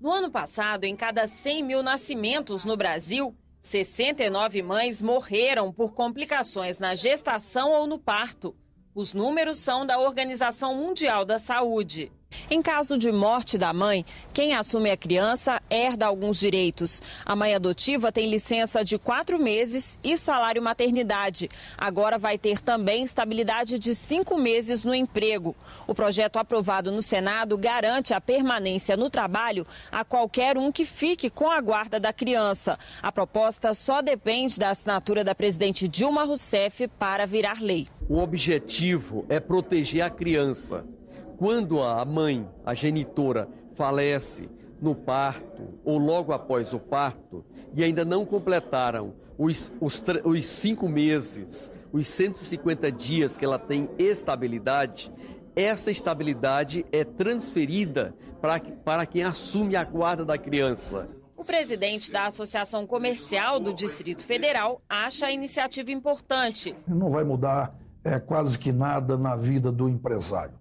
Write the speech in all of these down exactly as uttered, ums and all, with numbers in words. No ano passado, em cada cem mil nascimentos no Brasil, sessenta e nove mães morreram por complicações na gestação ou no parto. Os números são da Organização Mundial da Saúde. Em caso de morte da mãe, quem assume a criança herda alguns direitos. A mãe adotiva tem licença de quatro meses e salário maternidade. Agora vai ter também estabilidade de cinco meses no emprego. O projeto aprovado no Senado garante a permanência no trabalho a qualquer um que fique com a guarda da criança. A proposta só depende da assinatura da presidente Dilma Rousseff para virar lei. O objetivo é proteger a criança. Quando a mãe, a genitora, falece no parto ou logo após o parto e ainda não completaram os, os, os cinco meses, os cento e cinquenta dias que ela tem estabilidade, essa estabilidade é transferida para, para quem assume a guarda da criança. O presidente da Associação Comercial do Distrito Federal acha a iniciativa importante. Não vai mudar é, quase que nada na vida do empresário.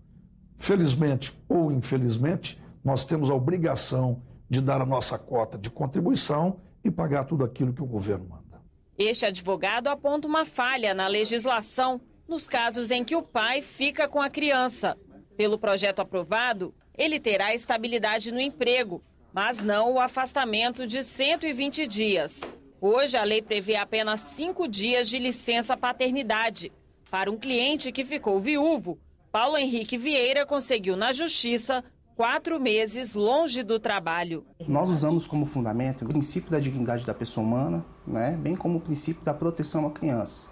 Felizmente ou infelizmente, nós temos a obrigação de dar a nossa cota de contribuição e pagar tudo aquilo que o governo manda. Este advogado aponta uma falha na legislação nos casos em que o pai fica com a criança. Pelo projeto aprovado, ele terá estabilidade no emprego, mas não o afastamento de cento e vinte dias. Hoje, a lei prevê apenas cinco dias de licença paternidade. Para um cliente que ficou viúvo, Paulo Henrique Vieira conseguiu na Justiça quatro meses longe do trabalho. Nós usamos como fundamento o princípio da dignidade da pessoa humana, né? Bem como o princípio da proteção à criança,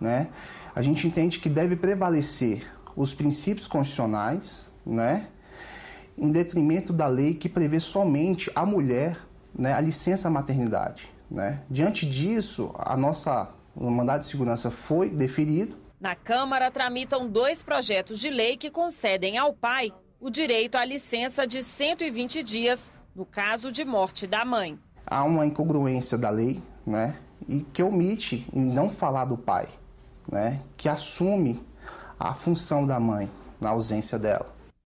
né? A gente entende que deve prevalecer os princípios constitucionais, né? Em detrimento da lei que prevê somente a mulher, né? A licença maternidade, né? Diante disso, a nossa, o mandado de segurança foi deferido. Na Câmara, tramitam dois projetos de lei que concedem ao pai o direito à licença de cento e vinte dias, no caso de morte da mãe. Há uma incongruência da lei, né, e que omite em não falar do pai, né, que assume a função da mãe na ausência dela.